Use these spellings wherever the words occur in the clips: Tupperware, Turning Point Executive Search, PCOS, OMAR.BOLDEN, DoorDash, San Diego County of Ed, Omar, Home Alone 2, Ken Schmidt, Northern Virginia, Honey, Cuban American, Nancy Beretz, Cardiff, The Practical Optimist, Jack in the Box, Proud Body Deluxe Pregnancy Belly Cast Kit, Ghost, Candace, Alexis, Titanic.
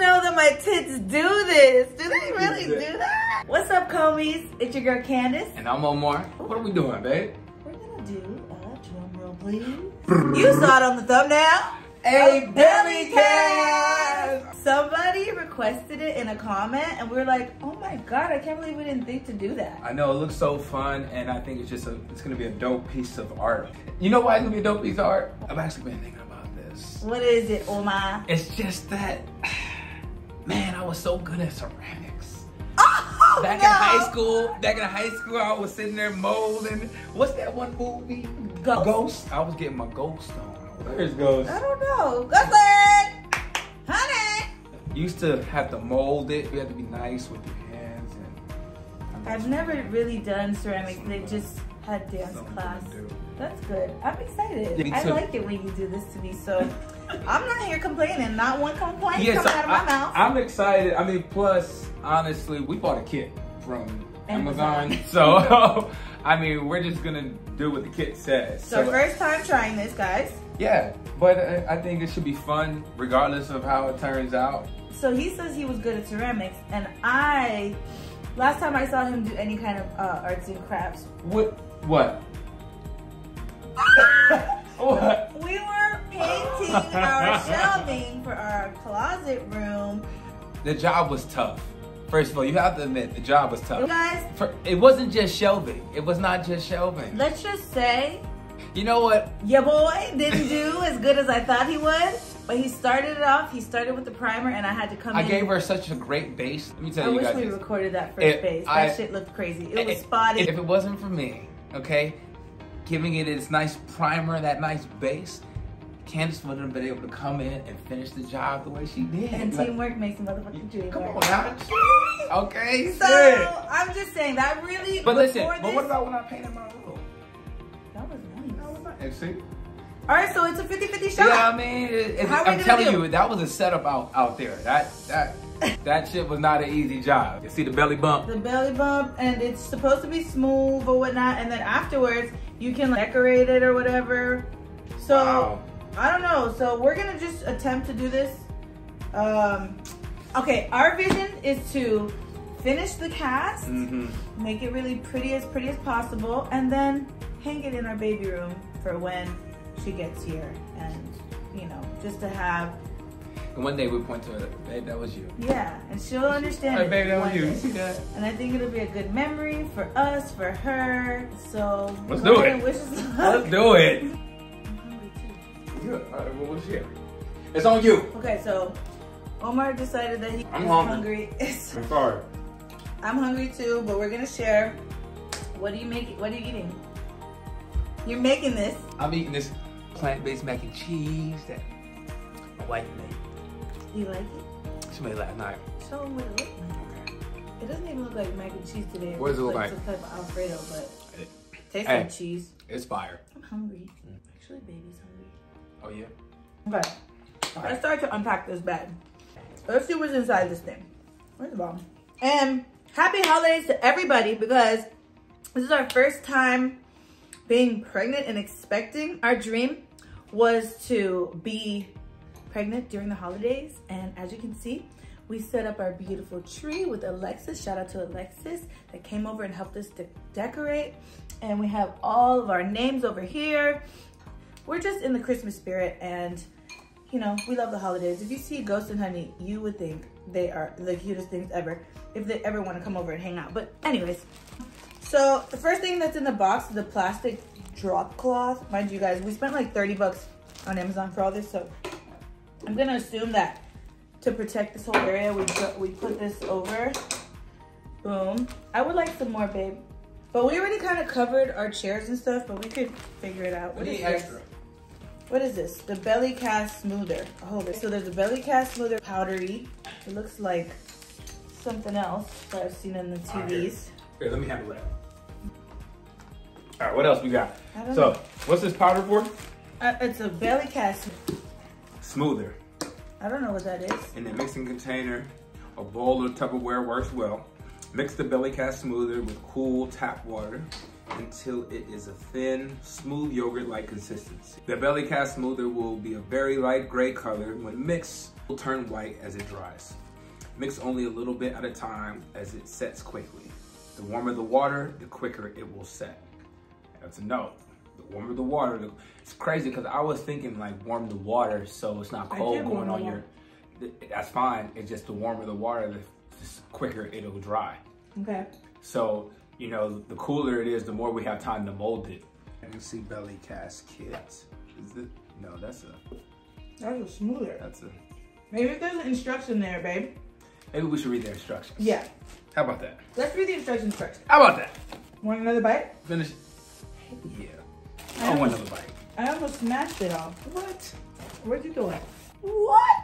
know that my tits do this. Do they really do that? What's up, Comies? It's your girl, Candace. And I'm Omar. What are we doing, babe? We're gonna do a drum roll, please. You saw it on the thumbnail. A belly cast. Somebody requested it in a comment and we were like, oh my God, I can't believe we didn't think to do that. I know, it looks so fun and I think it's just it's gonna be a dope piece of art. You know why it's gonna be a dope piece of art? I've actually been thinking about this. What is it, Omar? It's just that, man, I was so good at ceramics. Oh, back in high school, I was sitting there molding. What's that one movie? Ghost. Ghost. I was getting my Ghost on. Where's Ghost? I don't know. Ghost! Honey! You used to have to mold it. You had to be nice with your hands. And I've never really done ceramics. They just had dance class. That's good. I'm excited. I like it when you do this to me. So I'm not here complaining. Not one complaint coming out of my mouth. I'm excited. I mean, plus, honestly, we bought a kit from Amazon. So, I mean, we're just going to do what the kit says. So first time trying this, guys. Yeah, but I think it should be fun regardless of how it turns out. So he says he was good at ceramics, and last time I saw him do any kind of arts and crafts. What? What? We were painting our shelving for our closet room. The job was tough. First of all, you have to admit, the job was tough. You guys? It wasn't just shelving. It was not just shelving. Let's just say, you know what? Your boy didn't do as good as I thought he would, but he started it off. He started with the primer, and I had to come in. I gave her such a great base. Let me tell you guys. I wish we recorded that first base. That shit looked crazy. It was spotty. If it wasn't for me, okay, giving it its nice primer, that nice base, Candace wouldn't have been able to come in and finish the job the way she did. And teamwork makes a motherfucking dream. Come on, now. Okay, so I'm just saying that really. But listen, but what about when I painted my room? See? All right, so it's a 50-50 shot. Yeah, I mean, I'm telling you, that was a setup out there. That shit was not an easy job. You see the belly bump? The belly bump, and it's supposed to be smooth or whatnot, and then afterwards, you can decorate it or whatever. So, wow. I don't know. So, we're going to just attempt to do this. Okay, our vision is to finish the cast, make it really pretty as possible, and then hang it in our baby room for when she gets here, and you know, just to have. And one day we point to her, babe, that was you. Yeah, and she'll understand. Hey, babe, that was you. See that? And I think it'll be a good memory for us, for her. So let's do it. Let's do it. I'm hungry too. Good. All right, well, what's here? It's on you. Okay, so Omar decided that he was hungry. I'm sorry. I'm hungry too, but we're gonna share. What are you making? What are you eating? You're making this. I'm eating this plant-based mac and cheese that my wife made. You like it? She made it last night. Show them what it looks like. Okay. It doesn't even look like mac and cheese today. What does it look like? It's a type of Alfredo, but it tastes like cheese. It's fire. I'm hungry. Actually, baby's hungry. Oh, yeah? Okay. Let's start to unpack this bag. Let's see what's inside this thing. Where's the bomb? And happy holidays to everybody, because this is our first time being pregnant and expecting. Our dream was to be pregnant during the holidays. And as you can see, we set up our beautiful tree with Alexis. Shout out to Alexis that came over and helped us to decorate. And we have all of our names over here. We're just in the Christmas spirit, and you know, we love the holidays. If you see Ghost and Honey, you would think they are the cutest things ever, if they ever want to come over and hang out. But anyways, so the first thing that's in the box is the plastic drop cloth. Mind you guys, we spent like 30 bucks on Amazon for all this, so I'm gonna assume that to protect this whole area, we put this over. Boom. I would like some more, babe. But we already kind of covered our chairs and stuff, but we could figure it out. What is extra? This? What is this? The belly cast smoother. Oh, so there's a belly cast smoother powdery. It looks like something else that I've seen in the TVs. Here, let me handle that. All right, what else we got? So, what's this powder for? It's a belly cast smoother. I don't know what that is. In a mixing container, a bowl or Tupperware works well. Mix the belly cast smoother with cool tap water. until it is a thin, smooth yogurt-like consistency. The Belly Cast Smoother will be a very light gray color. When mixed, it will turn white as it dries. Mix only a little bit at a time as it sets quickly. The warmer the water, the quicker it will set. That's a note. The warmer the water, it's crazy because I was thinking like warm the water so it's not cold going on your, that's fine. It's just the warmer the water, the quicker it'll dry. Okay. So, you know, the cooler it is, the more we have time to mold it. Pregnancy Belly Cast Kit. Is it? No, that's a... That's a smoother. That's a... Maybe there's an instruction there, babe. Maybe we should read the instructions. Yeah. How about that? Let's read the instructions first. How about that? Want another bite? Finish. Yeah. I want another bite. I almost smashed it off. What? Where'd you do it? What?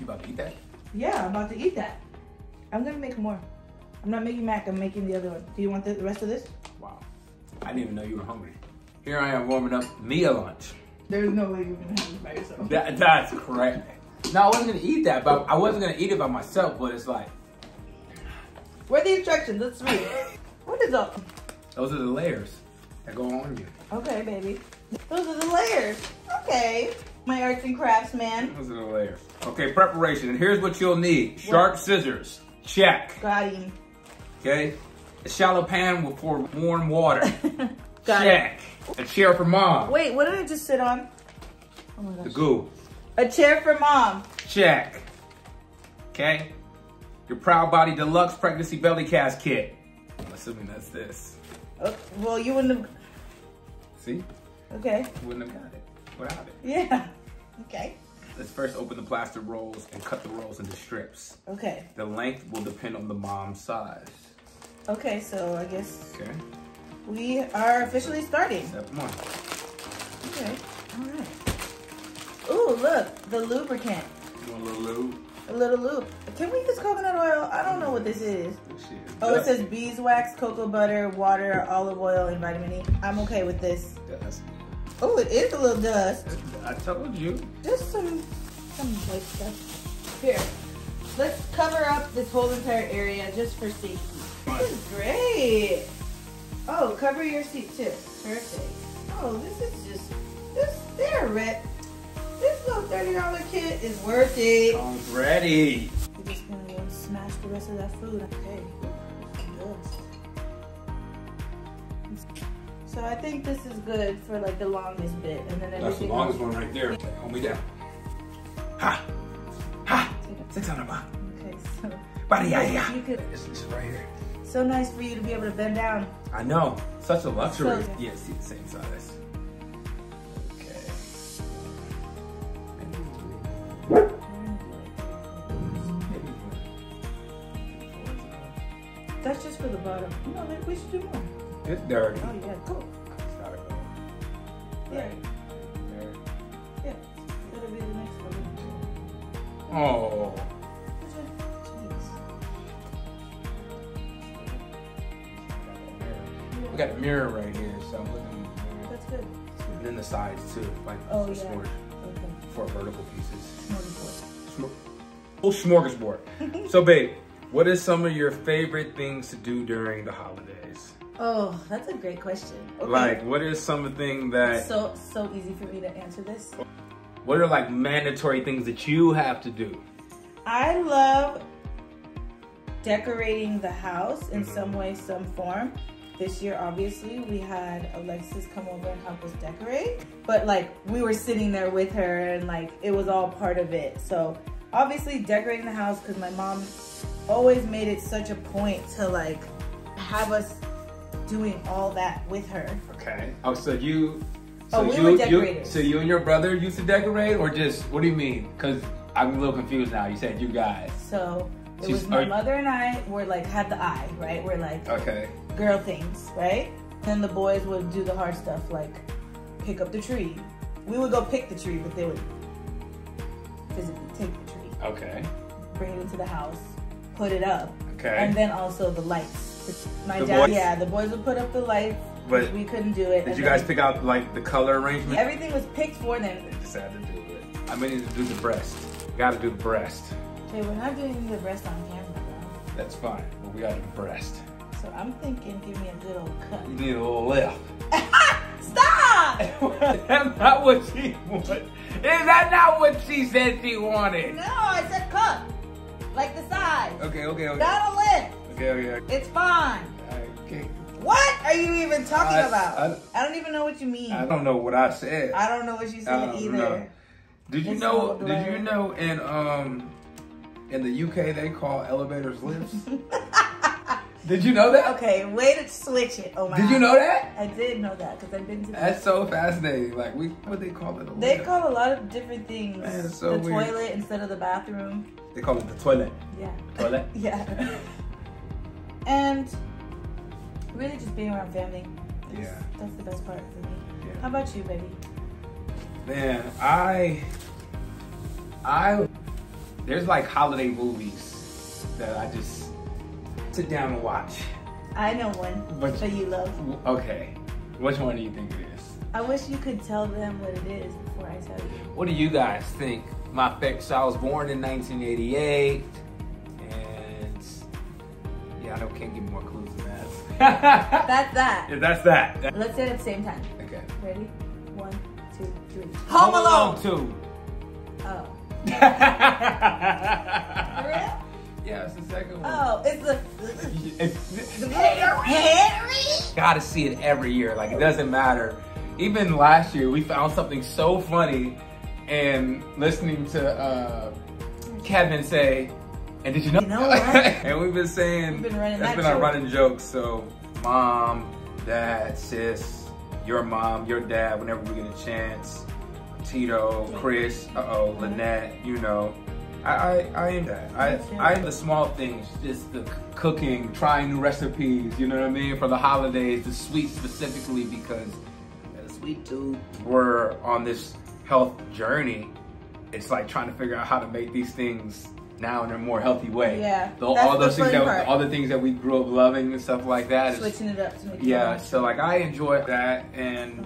You about to eat that? Yeah, I'm about to eat that. I'm gonna make more. I'm not making mac, I'm making the other one. Do you want the rest of this? Wow. I didn't even know you were hungry. Here I am warming up me a lunch. There's no way you're gonna have this by yourself. That's correct. No, I wasn't gonna eat that, but I wasn't gonna eat it by myself, but it's like. Where are the instructions? Let's read it. What is up? Those are the layers that go on with you. Okay, baby. Those are the layers. Okay. My arts and crafts, man. Those are the layers. Okay, preparation. And here's what you'll need. Sharp scissors. Check. Got him. Okay. A shallow pan will pour warm water. Got Check. It. A chair for mom. Wait, what did I just sit on? Oh my gosh. The goo. A chair for mom. Check. Okay. Your Proud Body Deluxe Pregnancy Belly Cast Kit. I'm assuming that's this. Okay. Well, you wouldn't have... See? Okay. You wouldn't have got it without it. Yeah. Okay. Let's first open the plastic rolls and cut the rolls into strips. Okay. The length will depend on the mom's size. Okay, so I guess we are officially starting. Step one. Okay, all right. Ooh, look, the lubricant. You want a little lube? A little lube. Can we use coconut oil? I don't know what this is. Oh, it says beeswax, cocoa butter, water, olive oil, and vitamin E. I'm okay with this. Dust. Oh, it is a little dust. I told you. Just some white stuff. Here, let's cover up this whole entire area just for safety. This is great. Oh, cover your seat too. Perfect. Oh, this is just, there, Rip. This little $30 kit is worth it. I'm ready. We're just gonna go smash the rest of that food. Okay. Good. So I think this is good for like the longest bit. And then that's the longest one right there. Hold me down. Ha! Ha! 600 baht. Okay, so. You could, this is right here. So nice for you to be able to bend down. I know. Such a luxury. So, yeah, see the same size. That's just for the bottom. No, like we should do more. It's dirty. Oh yeah, cool. Start it off. Yeah. Right. There. Yeah. That'll be the next one. Oh. Jeez. We got a mirror right here, so I'm looking. That's good. And then the sides too, like smorgasbord. Okay. Four vertical pieces. Smorgasbord. Whole smorgasbord. So, babe. What is some of your favorite things to do during the holidays? Oh, that's a great question. Okay. Like, what is something that... It's so easy for me to answer this. What are like mandatory things that you have to do? I love decorating the house in some way, some form. This year, obviously, we had Alexis come over and help us decorate. But like, we were sitting there with her and like, it was all part of it. So obviously decorating the house because my mom always made it such a point to like have us doing all that with her. Okay. Oh, so you and your brother used to decorate, or just what do you mean? Because I'm a little confused now. You said you guys. So it was my mother and I were like had the eye, right? We're like girl things, right? Then the boys would do the hard stuff like pick up the tree. We would go pick the tree, but they would physically take the tree. Okay. Bring it into the house. Put it up. Okay. And then also the lights. My dad, yeah, the boys would put up the lights, but we couldn't do it. Did you guys pick out like the color arrangement? Everything was picked for them. They just had to do it. I'm gonna need to do the breast. Gotta do the breast. Okay, we're not doing the breast on camera though. That's fine, but we gotta do the breast. So I'm thinking, give me a good old cut. You need a little left. Stop! That's not what she wanted. Is that not what she said she wanted? No, I said cut. Like the size. Okay, okay, okay. Not a lift. Okay, okay, okay. It's fine. Okay. What are you even talking about? I don't even know what you mean. I don't know what I said. I don't know what you said either. No. Did you know? Did you know? In the UK they call elevators lifts. Did you know that? Okay, way to switch it. Oh my! Did you know that? I did know that because I've been to. That's so fascinating. Like what they call it? They call a lot of different things. Man, it's so weird. The toilet instead of the bathroom. They call it the toilet. Yeah. Toilet. Yeah. And really, just being around family. Yeah. That's the best part for me. Yeah. How about you, baby? Man, there's like holiday movies that I just sit down and watch. I know one that you love. Okay, which one do you think it is? I wish you could tell them what it is before I tell you. What do you guys think? My facts, I was born in 1988, and yeah, I can't give more clues than that. That's that. Yeah, that's that. Let's say it at the same time. Okay. Ready? 1, 2, 3. Home Alone 2. Oh. For real? Yeah, it's the second one. Oh, it's the Henry. Gotta see it every year. Like, it doesn't matter. Even last year, we found something so funny. And listening to Kevin say, and did you know? You know what? And we've been saying, that's been our running joke. So, mom, dad, sis. Your mom, your dad, whenever we get a chance, Tito, Chris, Lynette, you know. I am that. I am the small things, just the cooking, trying new recipes, you know what I mean? For the holidays, the sweets specifically, because as sweet tooth, we're on this health journey. It's like trying to figure out how to make these things now in a more healthy way. Yeah, all the things that we grew up loving and stuff like that. Switching it up to make it. Yeah, so like I enjoy that, and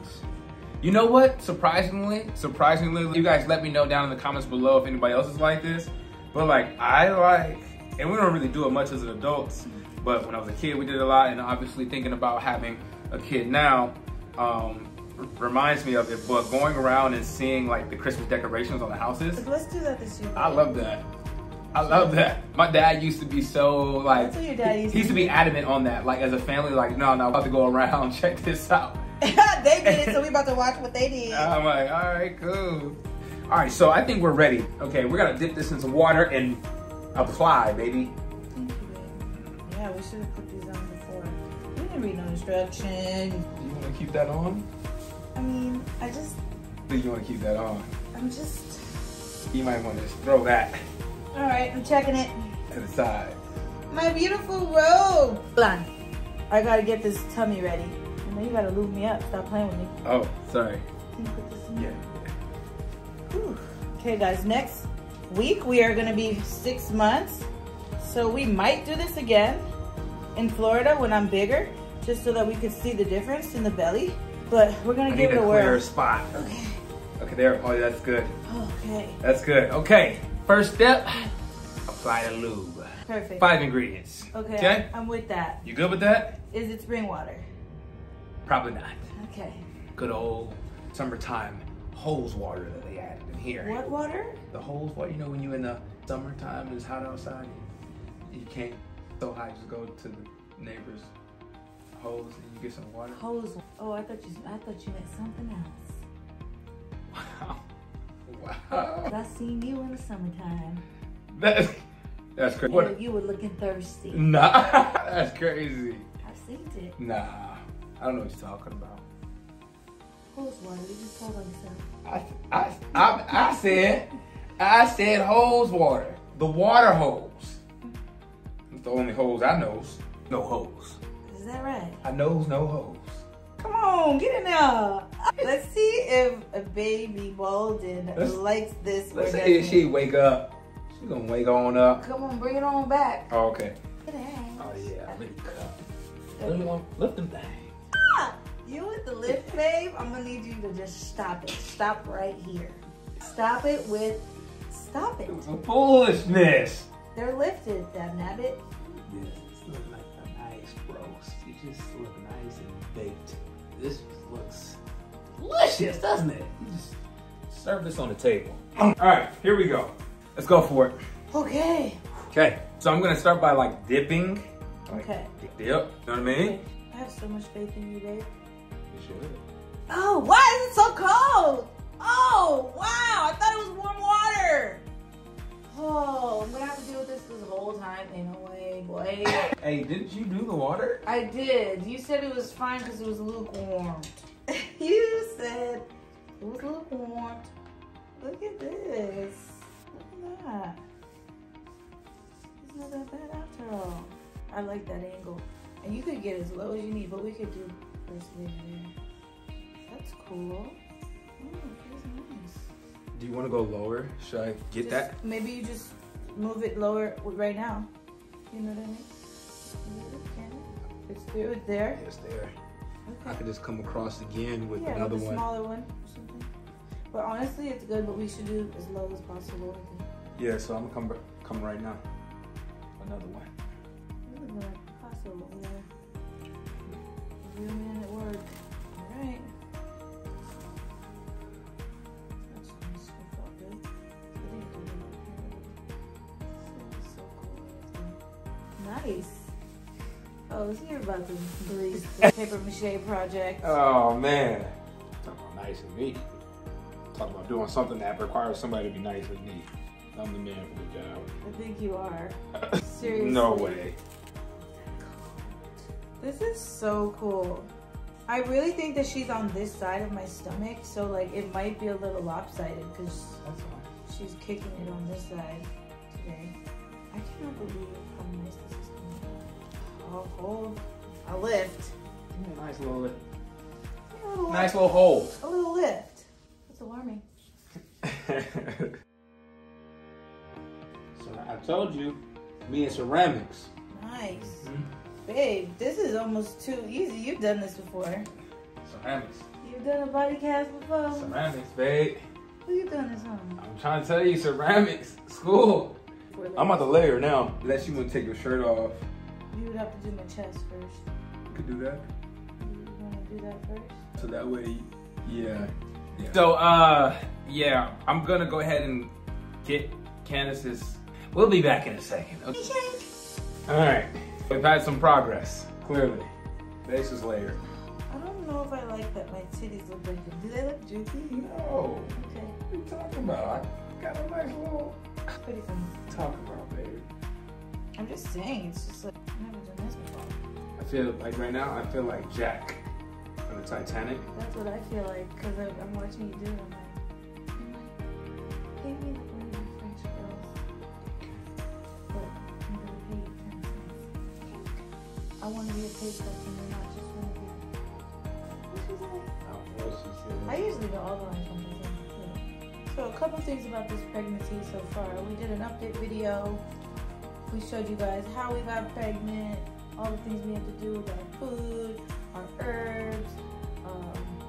you know what? Surprisingly, you guys let me know down in the comments below if anybody else is like this. But like and we don't really do it much as adults. But when I was a kid, we did a lot, and obviously thinking about having a kid now reminds me of it. But going around and seeing like the Christmas decorations on the houses. Let's do that this year. I love that. I love that. My dad used to be so like, he used to be adamant on that. Like as a family, like, no, I'm about to go around, check this out. They did it, so we about to watch what they did. I'm like, all right, cool. All right, so I think we're ready. Okay, we're gonna dip this in some water and apply, baby. Thank you, babe. Yeah, we should have put these on before. We didn't read no instructions. Do you wanna keep that on? I mean, I think you wanna keep that on. You might wanna just throw that. All right, I'm checking it. To the side. My beautiful robe. Hold on. I gotta get this tummy ready. And then you gotta lube me up. Stop playing with me. Oh, sorry. Can you put this in? Yeah. Whew. Okay, guys, next week we are gonna be 6 months. So we might do this again in Florida when I'm bigger, just so that we could see the difference in the belly. But we're gonna give it a whirl. Clear spot. Okay. Okay, there. Oh, that's good. Okay. That's good. Okay. First step, apply the lube. Perfect. 5 ingredients. Okay, I'm with that. You good with that? Is it spring water? Probably not. Okay. Good old summertime hose water that they added in here. What water? The hose water, you know when you in the summertime and it's hot outside, you can't so high, just go to the neighbor's hose and you get some water. Hose, oh, I thought you meant something else. Wow. Wow. I seen you in the summertime. That's crazy. You were looking thirsty. Nah, that's crazy. I seen it. Nah, I don't know what you're talking about. Hose water, you just told on yourself. I said hose water. The water hose. It's the only hose I knows. No hose. Is that right? I knows no hose. Come on, get in there. Let's see if a baby Bolden likes this. Let's see if she wake up. She's gonna wake on up. Come on, bring it on back. Oh, okay. Good ass. Oh yeah, lift them things. Stop! You with the lift, babe? I'm gonna need you to just stop it. Stop right here. Stop it with, stop it. Foolishness. They're lifted, that nabbit. Yeah, it's looking like that. nice roast. You just look nice and baked. This looks delicious, doesn't it? You just serve this on the table. All right, here we go. Let's go for it. Okay. Okay, so I'm gonna start by like dipping. Okay. Like, dip, you know what I mean? I have so much faith in you, babe. You should. Oh, why is it so cold? Oh, wow, I thought it was warm water. Oh, I'm gonna have to deal with this whole time in a way, boy. Hey, didn't you do the water? I did. You said it was fine because it was lukewarm. You said it was lukewarm. Look at this. Look at that. It's not that bad after all. I like that angle. And you could get as low as you need, but we could do this video. That's cool. Oh, that is nice. Do you want to go lower? Should I get just, that? Maybe you just move it lower right now. You know what I mean? It's through it there. It's there. Okay. I could just come across again with another with a smaller one or something. But honestly, it's good. But we should do as low as possible. Yeah. So I'm gonna come right now. Another one. Another one. Possible. Yeah. Real man at work. All right. Nice. Oh, so you're about to grease the paper mache project. Oh, man. Talking about nice and neat. Talking about doing something that requires somebody to be nice and neat. I'm the man for the job. I think you are. Seriously. No way. This is so cool. I really think that she's on this side of my stomach, so like it might be a little lopsided because she's kicking it on this side today. I cannot believe how nice this is going to be. I'll hold. I'll lift. Give me a nice little lift. Nice little hold. A little lift. That's alarming. So I told you, me and ceramics. Nice. Mm-hmm. Babe, this is almost too easy. You've done this before. Ceramics. You've done a body cast before. Ceramics, babe. Who you done this on? I'm trying to tell you, ceramics. School. I'm about to lay her now. Unless you want to take your shirt off. You would have to do my chest first. You could do that. You want to do that first? So that way, yeah. So, yeah, I'm going to go ahead and get Candace's. We'll be back in a second. Okay. All right. We've had some progress, clearly. Base is layered. I don't know if I like that my titties look like them. Do they look juicy? No. Okay. What are you talking about? I got a nice little... What are you talking about, baby? I'm just saying, it's just like, I've never done this before. I feel like right now, I feel like Jack from the Titanic. That's what I feel like, because I'm watching you do it. I'm like, give me one of the French girls. But I'm going to pay you 10 cents. I want to be a pay girl, and you're not just going to be. What she say? What she said. I usually go all the lines on this. So a couple things about this pregnancy so far. We did an update video. We showed you guys how we got pregnant, all the things we had to do with our food, our herbs,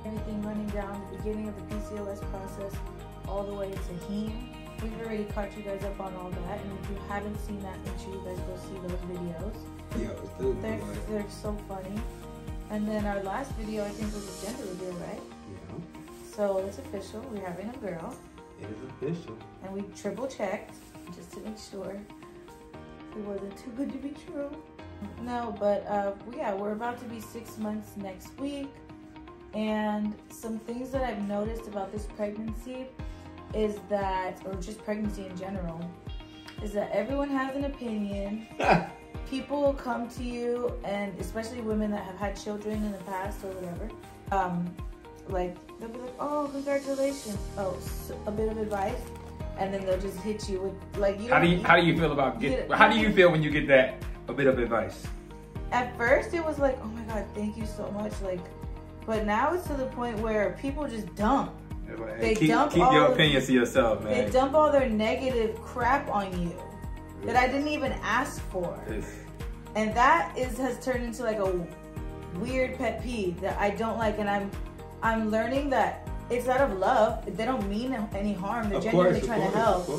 everything running down the beginning of the PCOS process all the way to heme. We've already caught you guys up on all that, and if you haven't seen that, make sure you guys go see those videos. Yeah, they're so funny. And then our last video, I think, was a gender reveal, right? Yeah. So it's official. We're having a girl. It is official. And we triple checked just to make sure it wasn't too good to be true. No, but yeah, we're about to be 6 months next week. And some things that I've noticed about this pregnancy is that, or just pregnancy in general, is that everyone has an opinion. People will come to you, and especially women that have had children in the past or whatever, like they'll be like, oh, congratulations, oh, so a bit of advice, and then they'll just hit you with like, you how do you feel about how do you feel when you get that a bit of advice? At first it was like, oh my god, thank you so much, like, but now it's to the point where people just dump. Like, they keep your opinions to yourself, man. They dump all their negative crap on you that I didn't even ask for. And that has turned into like a weird pet peeve that I don't like, and I'm learning that it's out of love. They don't mean any harm. They're genuinely trying to help.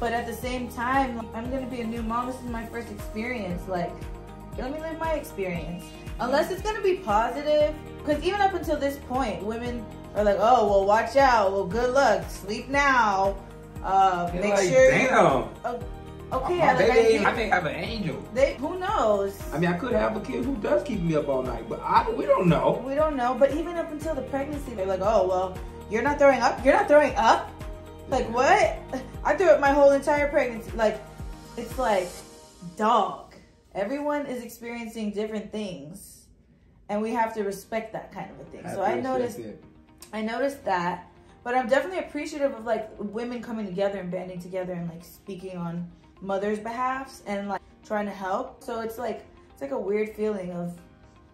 But at the same time, I'm going to be a new mom. This is my first experience. Like, let me live my experience. Unless it's going to be positive, because even up until this point, women are like, oh, well, watch out. Well, good luck. Sleep now. Make like, sure you... Okay, I think I have an angel. Who knows? I mean, I could have a kid who does keep me up all night, but we don't know. We don't know, but even up until the pregnancy, they're like, oh, well, you're not throwing up? You're not throwing up? Like, what? I threw up my whole entire pregnancy. Like, it's like, dog. Everyone is experiencing different things, and we have to respect that kind of a thing. So I noticed that, but I'm definitely appreciative of, like, women coming together and banding together and, like, speaking on mother's behalfs and, like, trying to help. So it's like a weird feeling of,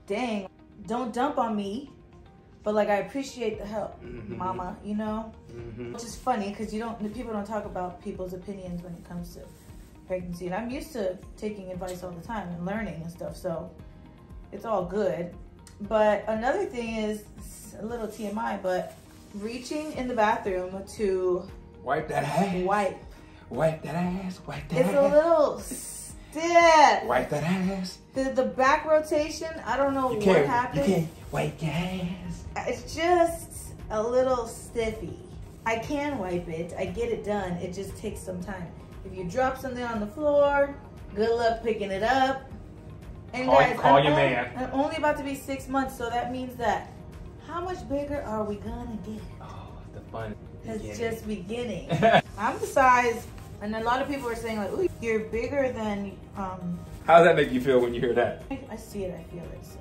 dang, don't dump on me, but, like, I appreciate the help, mama, you know? Which is funny, because people don't talk about people's opinions when it comes to pregnancy. And I'm used to taking advice all the time and learning and stuff, so it's all good. But another thing is, a little TMI, but reaching in the bathroom to wipe that ass. Wipe that ass. Wipe that ass. It's a little stiff. Wipe that ass. The back rotation, I don't know what happened. You can't wipe your ass. It's just a little stiffy. I can wipe it. I get it done. It just takes some time. If you drop something on the floor, good luck picking it up. And guys, call your man. I'm only about to be 6 months, so that means that how much bigger are we gonna get? Oh, the fun. It's just beginning. I'm the size, and a lot of people are saying like, ooh, you're bigger than, How does that make you feel when you hear that? I see it, I feel it, so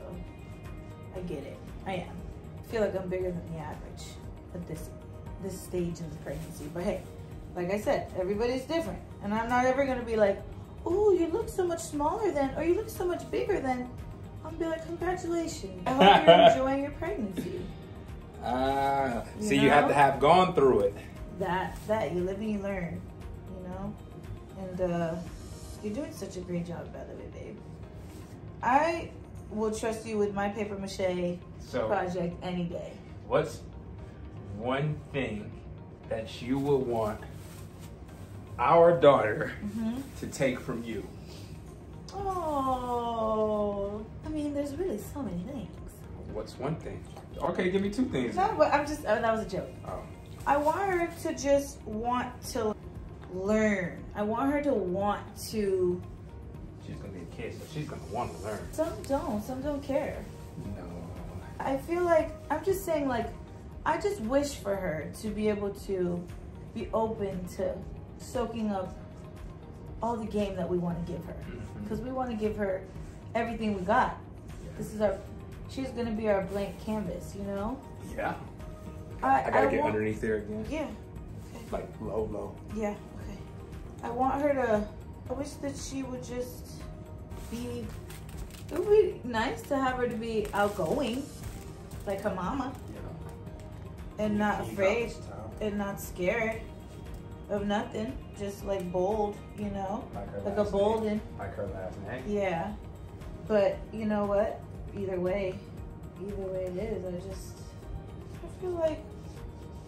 I get it. I am. I feel like I'm bigger than the average at this stage of the pregnancy. But hey, like I said, everybody's different. And I'm not ever gonna be like, ooh, you look so much smaller than, or you look so much bigger than. I'll be like, congratulations. I hope you're enjoying your pregnancy. So you have to have gone through it. That you live and you learn, you know? And you're doing such a great job, by the way, babe. I will trust you with my paper mache project any day. What's one thing that you would want our daughter to take from you? Oh, I mean, there's really so many things. What's one thing? Okay, give me two things. No, but I'm just, that was a joke. Oh. I want her to just want to learn. I want her to want to. She's gonna be a kid, so she's gonna want to learn. Some don't care. No. I feel like, I'm just saying, like, I just wish for her to be able to be open to soaking up all the game that we want to give her, because we want to give her everything we got. Yeah. This is she's gonna be our blank canvas, you know. Yeah. I gotta get underneath there again. Yeah. Okay. Like low. Yeah. Okay. I want her to. I wish that she would just be. It would be nice to have her to be outgoing, like her mama, yeah. And not afraid and not scared of nothing. Just like bold, you know, like a Bolden. Like her last name. Yeah, but you know what? Either way it is. I feel like,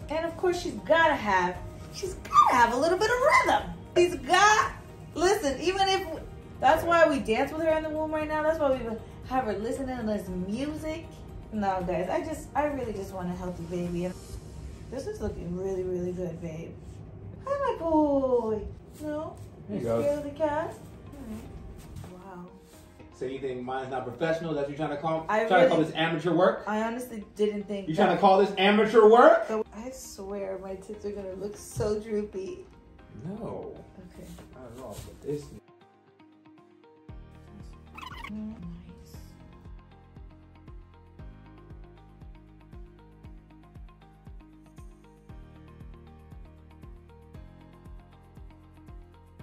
and of course she's gotta have a little bit of rhythm. Listen, even if that's why we dance with her in the womb right now. That's why we have her listening to this music. No, guys, I really just want a healthy baby. This is looking really, really good, babe. Hi, my boy. No? You scared of the cat? All right. Wow. So you think mine's not professional? That's what you're trying to call? Trying to call this amateur work? I honestly didn't think you're trying to call this amateur work? I swear my tits are going to look so droopy. No. Okay. Not at all, but this... Nice.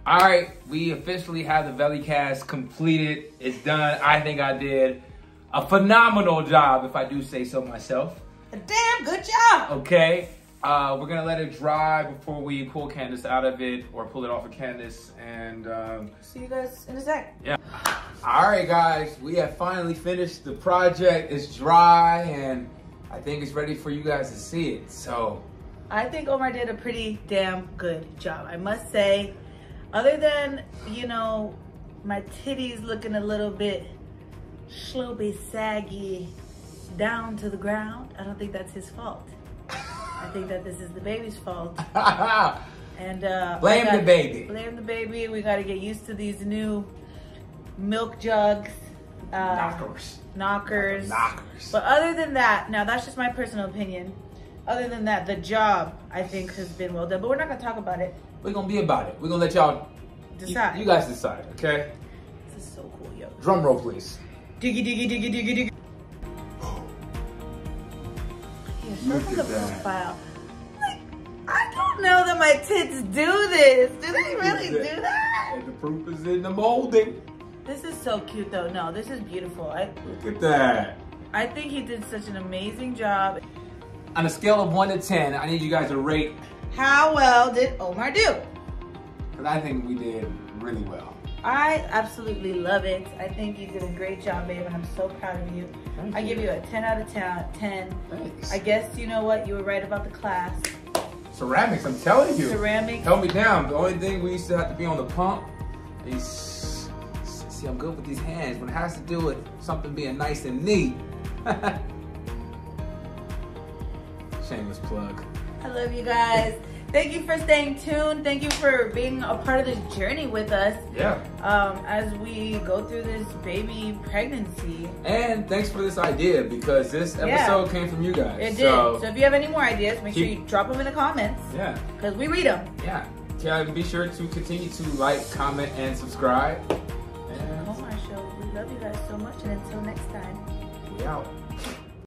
All right, we officially have the belly cast completed. It's done. I think I did a phenomenal job, if I do say so myself. A damn good job. Okay, we're gonna let it dry before we pull Candace out of it or pull it off of Candace. And see you guys in a sec. Yeah. All right, guys, we have finally finished the project. It's dry, and I think it's ready for you guys to see it. So, I think Omar did a pretty damn good job, I must say. Other than, you know, my titties looking a little bit she'll be saggy down to the ground. I don't think that's his fault. I think that this is the baby's fault. And blame the baby. Blame the baby. We got to get used to these new milk jugs. Knockers. But other than that, now that's just my personal opinion. Other than that, the job I think has been well done, but we're not gonna talk about it. We're gonna be about it. We're gonna let y'all decide. You guys decide, okay? This is so cool, yo. Drum roll, please. Diggy, diggy, diggy, diggy, diggy. Look at the profile. Like, I don't know that my tits do this. Do they really do that? And the proof is in the molding. This is so cute though. No, this is beautiful. Look at that. I think he did such an amazing job. On a scale of 1 to 10, I need you guys to rate. How well did Omar do? Because I think we did really well. I absolutely love it. I think you did a great job, babe, and I'm so proud of you. I give you a 10 out of 10. Thanks. I guess you know what? You were right about the class. Ceramics, I'm telling you. Ceramics. Tell me down. The only thing we used to have to be on the pump is... See, I'm good with these hands, but it has to do with something being nice and neat. Shameless plug. I love you guys. Thank you for staying tuned. Thank you for being a part of this journey with us. Yeah. As we go through this baby pregnancy. And thanks for this idea, because this episode came from you guys. It did. So if you have any more ideas, make sure you drop them in the comments. Yeah. Because we read them. Yeah. And be sure to continue to like, comment, and subscribe. Love you guys so much, and until next time, we out.